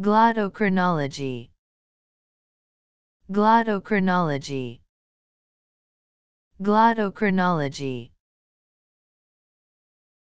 Glottochronology. Glottochronology. Glottochronology.